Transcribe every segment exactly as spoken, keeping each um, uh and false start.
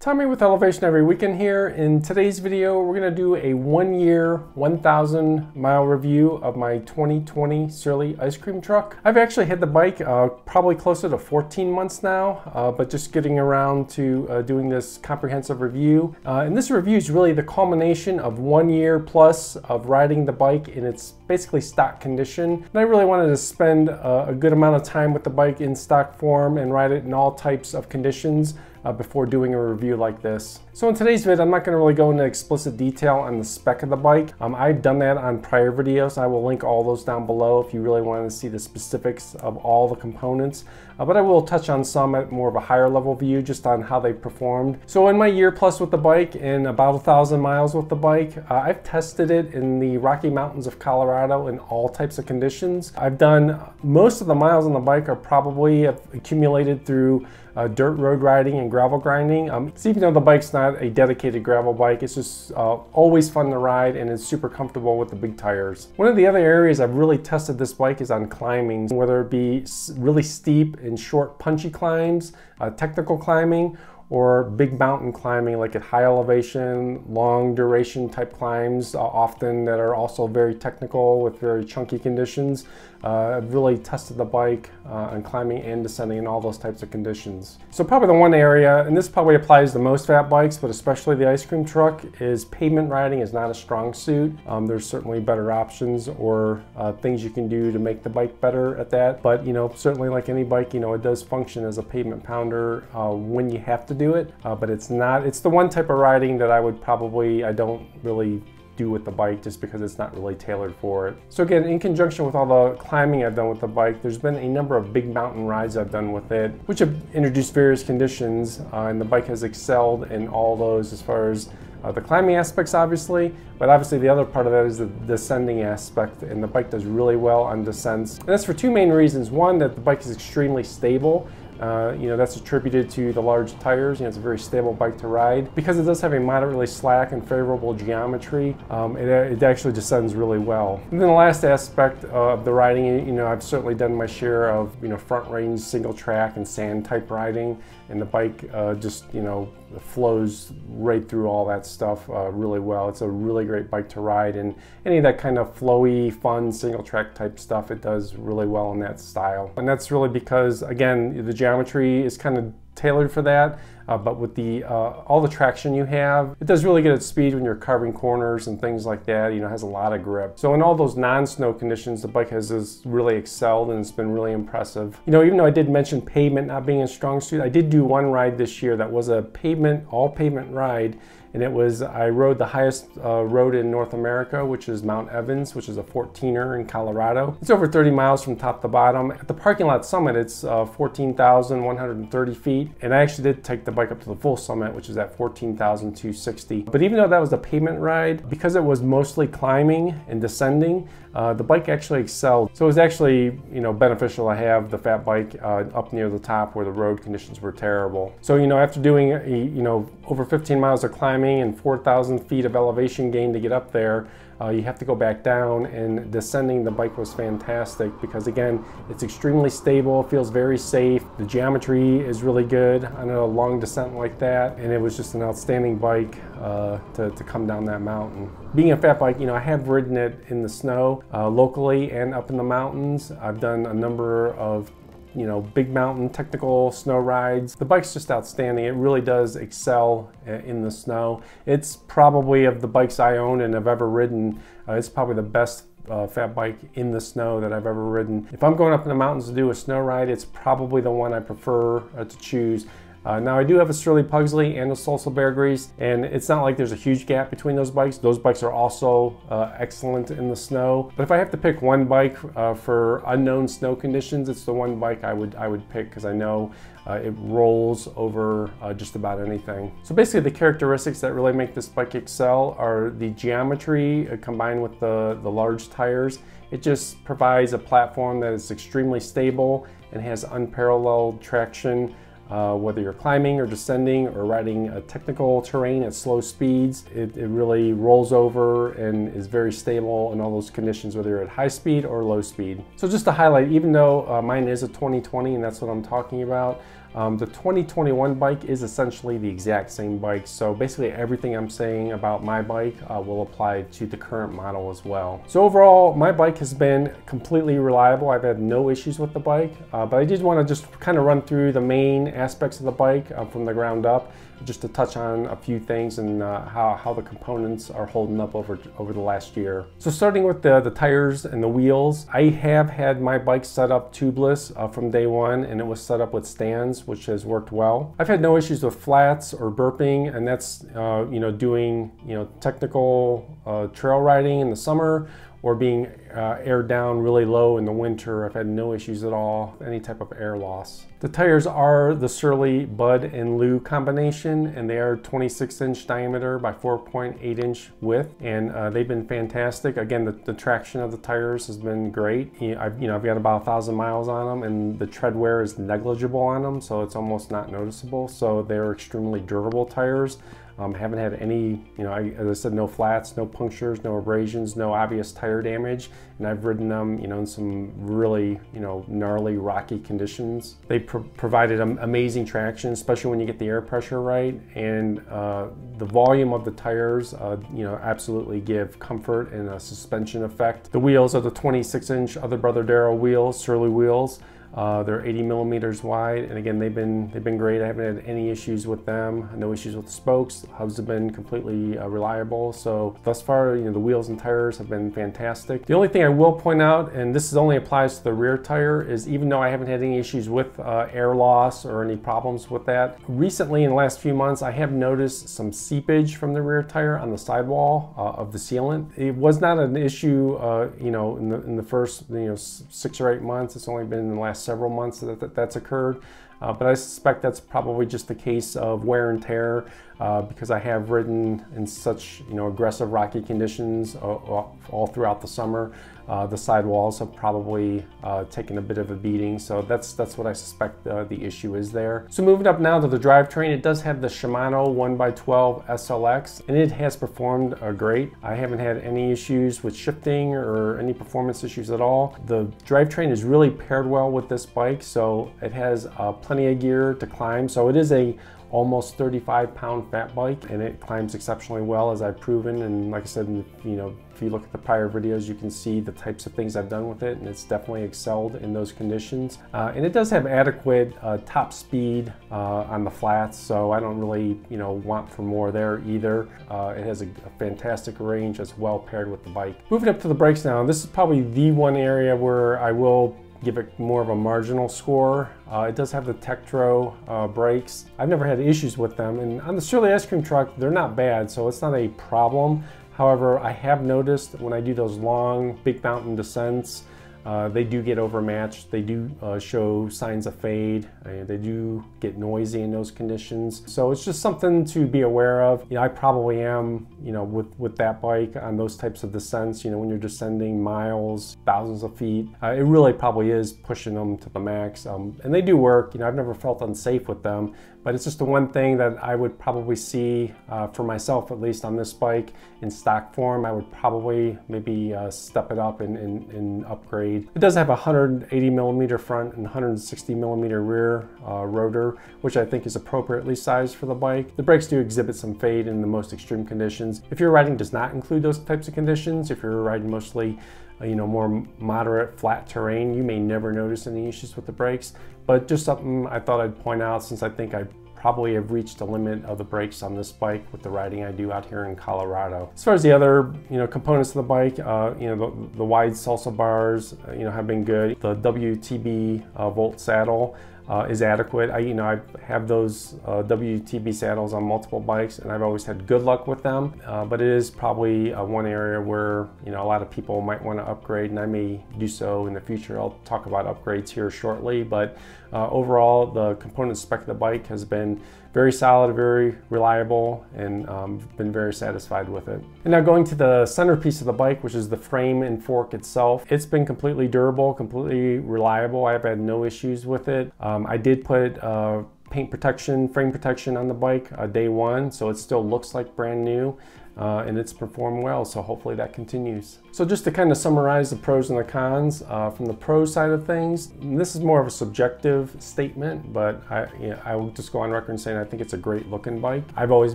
Tommy with Elevation Every Weekend here. In today's video, we're gonna do a one year, one thousand mile review of my twenty twenty Surly Ice Cream Truck. I've actually had the bike uh, probably closer to fourteen months now, uh, but just getting around to uh, doing this comprehensive review. Uh, and this review is really the culmination of one year plus of riding the bike in its basically stock condition. And I really wanted to spend uh, a good amount of time with the bike in stock form and ride it in all types of conditions. Uh, before doing a review like this. So in today's vid, I'm not going to really go into explicit detail on the spec of the bike. Um, I've done that on prior videos. I will link all those down below if you really want to see the specifics of all the components. Uh, but I will touch on some at more of a higher level view just on how they performed. So in my year plus with the bike and about a thousand miles with the bike, uh, I've tested it in the Rocky Mountains of Colorado in all types of conditions. I've done most of the miles on the bike are probably accumulated through uh, dirt road riding and gravel grinding. Um, so even though the bike's not a dedicated gravel bike, it's just uh, always fun to ride and it's super comfortable with the big tires. One of the other areas I've really tested this bike is on climbing, whether it be really steep and short punchy climbs, uh, technical climbing, or big mountain climbing like at high elevation, long duration type climbs uh, often that are also very technical with very chunky conditions. Uh, I've really tested the bike uh, on climbing and descending in all those types of conditions. So probably the one area, and this probably applies to most fat bikes, but especially the Ice Cream Truck, is pavement riding is not a strong suit. Um, there's certainly better options or uh, things you can do to make the bike better at that. But you know, certainly like any bike, you know, it does function as a pavement pounder uh, when you have to do it, uh, but it's not, it's the one type of riding that I would probably, I don't really do with the bike just because it's not really tailored for it. So again, in conjunction with all the climbing I've done with the bike, there's been a number of big mountain rides I've done with it, which have introduced various conditions, uh, and the bike has excelled in all those as far as Uh, the climbing aspects obviously, but obviously the other part of that is the descending aspect, and the bike does really well on descents. And that's for two main reasons. One, that the bike is extremely stable. Uh, you know, that's attributed to the large tires. You know, it's a very stable bike to ride. Because it does have a moderately slack and favorable geometry, um, it, it actually descends really well. And then the last aspect of the riding, you know, I've certainly done my share of, you know, front range, single track and sand type riding, and the bike uh, just, you know, flows right through all that stuff uh, really well. It's a really great bike to ride, and any of that kind of flowy, fun, single track type stuff, it does really well in that style. And that's really because, again, the geometry is kind of tailored for that, uh, but with the uh, all the traction you have, it does really good at speed when you're carving corners and things like that. You know, it has a lot of grip. So in all those non-snow conditions, the bike has, has really excelled, and it's been really impressive. You know, even though I did mention pavement not being a strong suit, I did do one ride this year that was a pavement, all pavement ride, and it was, I rode the highest uh, road in North America, which is Mount Evans, which is a fourteener in Colorado. It's over thirty miles from top to bottom. At the parking lot summit, it's uh, fourteen thousand one hundred thirty feet. And I actually did take the bike up to the full summit, which is at fourteen thousand two hundred sixty. But even though that was the pavement ride, because it was mostly climbing and descending, uh, the bike actually excelled. So it was actually, you know, beneficial to have the fat bike uh, up near the top where the road conditions were terrible. So, you know, after doing, a, you know, over fifteen miles of climbing and four thousand feet of elevation gain to get up there, Uh, you have to go back down, and descending the bike was fantastic because, again, it's extremely stable, feels very safe, the geometry is really good on a long descent like that, and it was just an outstanding bike uh, to, to come down that mountain. Being a fat bike, you know, I have ridden it in the snow uh, locally and up in the mountains. I've done a number of you know, big mountain technical snow rides. The bike's just outstanding. It really does excel in the snow. It's probably, of the bikes I own and have ever ridden, uh, it's probably the best Uh, fat bike in the snow that I've ever ridden. If I'm going up in the mountains to do a snow ride, it's probably the one I prefer uh, to choose. Uh, now I do have a Surly Pugsley and a Salsa Bear Grease, and it's not like there's a huge gap between those bikes. Those bikes are also uh, excellent in the snow. But if I have to pick one bike uh, for unknown snow conditions, it's the one bike I would I would pick because I know uh, it rolls over uh, just about anything. So basically, the characteristics that really make this bike excel are the geometry uh, combined with the the large tires. It just provides a platform that is extremely stable and has unparalleled traction. Uh, whether you're climbing or descending or riding a technical terrain at slow speeds, it, it really rolls over and is very stable in all those conditions, whether you're at high speed or low speed. So just to highlight, even though uh, mine is a twenty twenty and that's what I'm talking about, Um, the twenty twenty-one bike is essentially the exact same bike, so basically everything I'm saying about my bike uh, will apply to the current model as well. So overall, my bike has been completely reliable. I've had no issues with the bike, uh, but I did want to just kind of run through the main aspects of the bike uh, from the ground up, just to touch on a few things and uh, how, how the components are holding up over, over the last year. So starting with the, the tires and the wheels, I have had my bike set up tubeless uh, from day one, and it was set up with stands, which has worked well. I've had no issues with flats or burping, and that's uh, you know doing you know technical uh, trail riding in the summer or being uh, aired down really low in the winter. I've had no issues at all, any type of air loss. The tires are the Surly Bud and Lou combination, and they are twenty-six inch diameter by four point eight inch width, and uh, they've been fantastic. Again, the, the traction of the tires has been great. You know, I've, you know, I've got about a thousand miles on them, and the tread wear is negligible on them, so it's almost not noticeable. So they're extremely durable tires. Um, haven't had any, you know, I, as I said, no flats, no punctures, no abrasions, no obvious tire damage. And I've ridden them, you know, in some really, you know, gnarly, rocky conditions. They pro provided amazing traction, especially when you get the air pressure right. And uh, the volume of the tires, uh, you know, absolutely give comfort and a suspension effect. The wheels are the twenty-six inch Other Brother Darryl wheels, Surly wheels. Uh, they're eighty millimeters wide, and again, they've been they've been great. I haven't had any issues with them. No issues with the spokes. Hubs have been completely uh, reliable. So thus far, you know, the wheels and tires have been fantastic. The only thing I will point out, and this is only applies to the rear tire, is even though I haven't had any issues with uh, air loss or any problems with that, recently in the last few months, I have noticed some seepage from the rear tire on the sidewall uh, of the sealant. It was not an issue, uh, you know, in the in the first you know six or eight months. It's only been in the last several months that, that that's occurred, uh, but I suspect that's probably just the case of wear and tear, uh, because I have ridden in such you know aggressive rocky conditions uh, all throughout the summer. Uh, the sidewalls have probably uh, taken a bit of a beating, so that's that's what I suspect uh, the issue is there. So moving up now to the drivetrain, it does have the Shimano one by twelve S L X, and it has performed uh, great. I haven't had any issues with shifting or any performance issues at all. The drivetrain is really paired well with this bike, so it has uh, plenty of gear to climb, so it is a almost thirty-five pound fat bike, and it climbs exceptionally well, as I've proven. And like I said, you know, if you look at the prior videos, you can see the types of things I've done with it, and it's definitely excelled in those conditions. Uh, and it does have adequate uh, top speed uh, on the flats, so I don't really, you know, want for more there either. Uh, it has a, a fantastic range that's well paired with the bike. Moving up to the brakes now, this is probably the one area where I will give it more of a marginal score. Uh, it does have the Tektro uh, brakes. I've never had issues with them, and on the Surly Ice Cream Truck, they're not bad, so it's not a problem. However, I have noticed when I do those long, big mountain descents, uh, they do get overmatched. They do uh, show signs of fade. Uh, they do get noisy in those conditions. So it's just something to be aware of. You know, I probably am, you know, with, with that bike on those types of descents, you know, when you're descending miles, thousands of feet, uh, it really probably is pushing them to the max. Um, and they do work. You know, I've never felt unsafe with them, but it's just the one thing that I would probably see uh, for myself, at least on this bike, in stock form. I would probably maybe uh, step it up and, and, and upgrade. It does have a one hundred eighty millimeter front and one hundred sixty millimeter rear uh, rotor, which I think is appropriately sized for the bike. The brakes do exhibit some fade in the most extreme conditions. If your riding does not include those types of conditions, if you're riding mostly you know, more moderate, flat terrain, you may never notice any issues with the brakes. But just something I thought I'd point out, since I think I probably have reached the limit of the brakes on this bike with the riding I do out here in Colorado. As far as the other, you know, components of the bike, uh, you know, the, the wide salsa bars, uh, you know, have been good. The W T B uh, Volt saddle Uh, is adequate. I, you know, I have those uh, W T B saddles on multiple bikes, and I've always had good luck with them. Uh, but it is probably uh, one area where you know a lot of people might want to upgrade, and I may do so in the future. I'll talk about upgrades here shortly. But uh, overall, the component spec of the bike has been very solid, very reliable, and um, been very satisfied with it. And now going to the centerpiece of the bike, which is the frame and fork itself. It's been completely durable, completely reliable. I've had no issues with it. Um, I did put uh, paint protection, frame protection on the bike uh, day one, so it still looks like brand new. Uh, and it's performed well, so hopefully that continues. So just to kind of summarize the pros and the cons, uh, from the pro side of things, this is more of a subjective statement, but I, you know, I will just go on record saying I think it's a great looking bike. I've always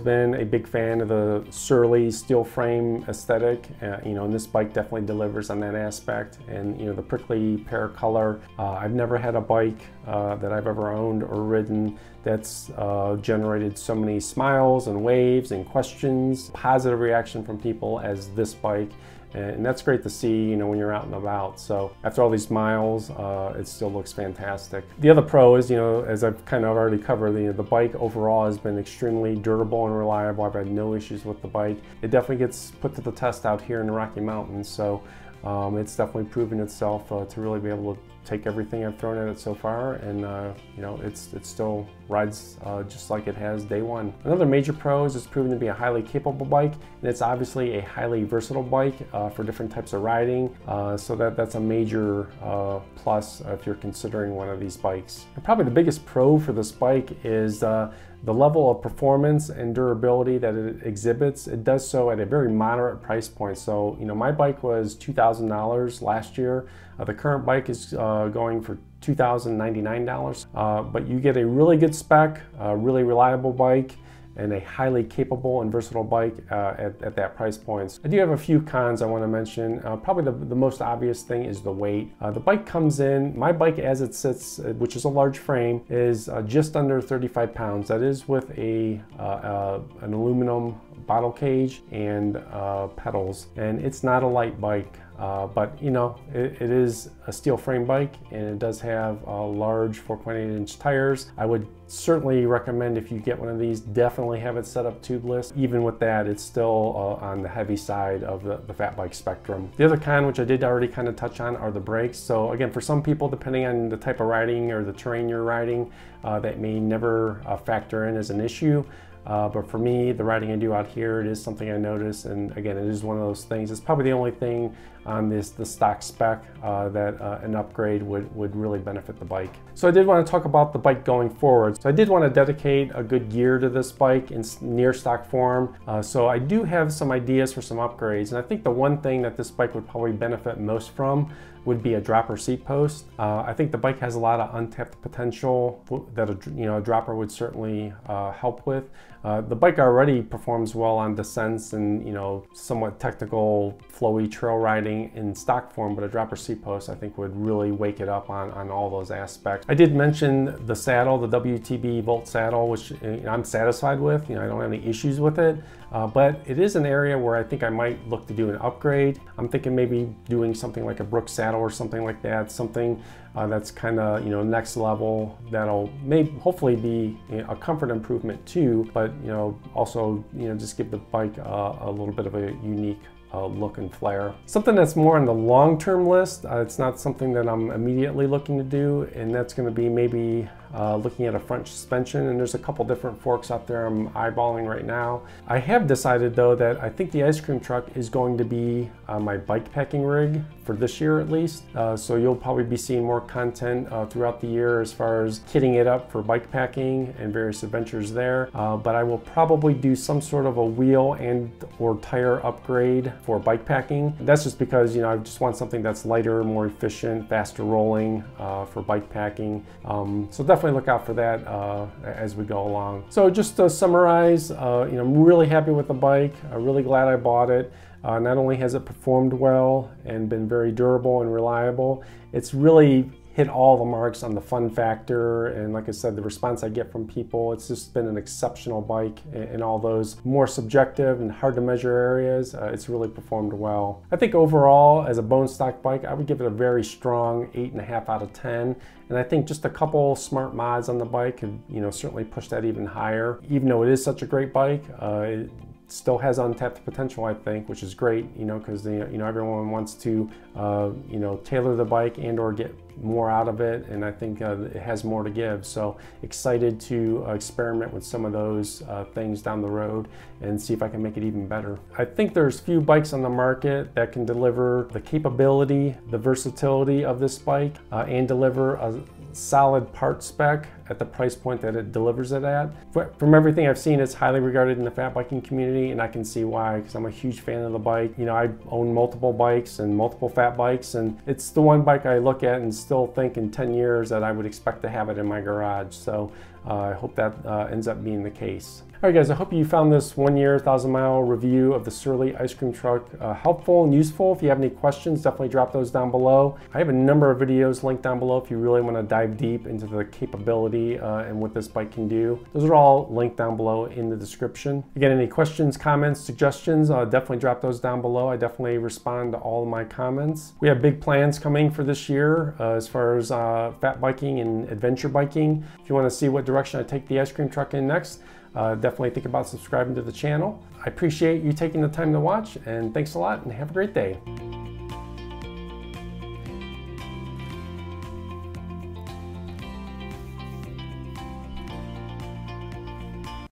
been a big fan of the Surly steel frame aesthetic, uh, you know, and this bike definitely delivers on that aspect. And you know, the prickly pear color, uh, I've never had a bike uh, that I've ever owned or ridden that's uh, generated so many smiles and waves and questions, positive reaction from people as this bike, and that's great to see, you know, when you're out and about. So after all these miles, uh, it still looks fantastic. The other pro is, you know, as I've kind of already covered, you know, the bike overall has been extremely durable and reliable. I've had no issues with the bike. It definitely gets put to the test out here in the Rocky Mountains, so um, it's definitely proven itself uh, to really be able to take everything I've thrown at it so far, and uh, you know, it's it still rides uh, just like it has day one. Another major pro is it's proven to be a highly capable bike, and it's obviously a highly versatile bike uh, for different types of riding, uh, so that, that's a major uh, plus if you're considering one of these bikes. And probably the biggest pro for this bike is uh, the level of performance and durability that it exhibits. It does so at a very moderate price point. So, you know, my bike was two thousand dollars last year. Uh, the current bike is uh, going for two thousand ninety-nine dollars, uh, but you get a really good spec, a really reliable bike, and a highly capable and versatile bike uh, at, at that price point. So I do have a few cons I want to mention. Uh, probably the, the most obvious thing is the weight. Uh, the bike comes in, my bike as it sits, which is a large frame, is uh, just under thirty-five pounds. That is with a uh, uh, an aluminum bottle cage and uh, pedals, and it's not a light bike. Uh, but you know, it, it is a steel frame bike, and it does have uh, large four point eight inch tires. I would certainly recommend, if you get one of these, definitely have it set up tubeless. Even with that, it's still uh, on the heavy side of the, the fat bike spectrum. The other con, which I did already kind of touch on, are the brakes. So again, for some people, depending on the type of riding or the terrain you're riding, uh, that may never uh, factor in as an issue. Uh, but for me, the riding I do out here, it is something I notice, and again, it is one of those things. It's probably the only thing on this the stock spec uh, that uh, an upgrade would, would really benefit the bike. So I did want to talk about the bike going forward. So I did want to dedicate a good year to this bike in near stock form. Uh, so I do have some ideas for some upgrades, and I think the one thing that this bike would probably benefit most from would be a dropper seat post. Uh, I think the bike has a lot of untapped potential that a, you know, a dropper would certainly uh, help with. Uh, the bike already performs well on descents and, you know, somewhat technical, flowy trail riding in stock form, but a dropper seat post I think would really wake it up on, on all those aspects. I did mention the saddle, the W T B Volt saddle, which I'm satisfied with. You know, I don't have any issues with it, uh, but it is an area where I think I might look to do an upgrade. I'm thinking maybe doing something like a Brooks saddle or something like that, something uh, that's kind of, you know, next level, that'll maybe hopefully be, you know, a comfort improvement too, but you know, also, you know, just give the bike uh, a little bit of a unique Uh, look and flare. Something that's more on the long-term list, uh, it's not something that I'm immediately looking to do, and that's going to be maybe uh, looking at a front suspension, and there's a couple different forks out there I'm eyeballing right now. I have decided though that I think the ice cream truck is going to be uh, my bikepacking rig for this year at least, uh, so you'll probably be seeing more content uh, throughout the year as far as kitting it up for bikepacking and various adventures there, uh, but I will probably do some sort of a wheel and or tire upgrade for bikepacking. That's just because, you know, I just want something that's lighter, more efficient, faster rolling uh, for bikepacking. Um, so definitely look out for that uh, as we go along. So just to summarize, uh, you know, I'm really happy with the bike. I'm really glad I bought it. Uh, not only has it performed well and been very durable and reliable, it's really hit all the marks on the fun factor, and like I said, the response I get from people, it's just been an exceptional bike in all those more subjective and hard to measure areas. Uh, it's really performed well. I think overall, as a bone stock bike, I would give it a very strong eight and a half out of ten, and I think just a couple smart mods on the bike could, you know, certainly push that even higher. Even though it is such a great bike, uh, it, still has untapped potential, I think, which is great, you know, because, you know, everyone wants to, uh, you know, tailor the bike and or get more out of it, and I think uh, it has more to give. So excited to uh, experiment with some of those uh, things down the road and see if I can make it even better. I think there's few bikes on the market that can deliver the capability, the versatility of this bike, uh, and deliver a solid part spec at the price point that it delivers it at. From everything I've seen, it's highly regarded in the fat biking community, and I can see why, because I'm a huge fan of the bike. You know, I own multiple bikes and multiple fat bikes, and it's the one bike I look at and still think in ten years that I would expect to have it in my garage. So uh, I hope that uh, ends up being the case. All right guys, I hope you found this one year, thousand mile review of the Surly Ice Cream Truck uh, helpful and useful. If you have any questions, definitely drop those down below. I have a number of videos linked down below if you really want to dive deep into the capability uh, and what this bike can do. Those are all linked down below in the description. Again, any questions, comments, suggestions, uh, definitely drop those down below. I definitely respond to all of my comments. We have big plans coming for this year uh, as far as uh, fat biking and adventure biking. If you want to see what direction I take the ice cream truck in next, Uh, definitely think about subscribing to the channel. I appreciate you taking the time to watch, and thanks a lot, and have a great day.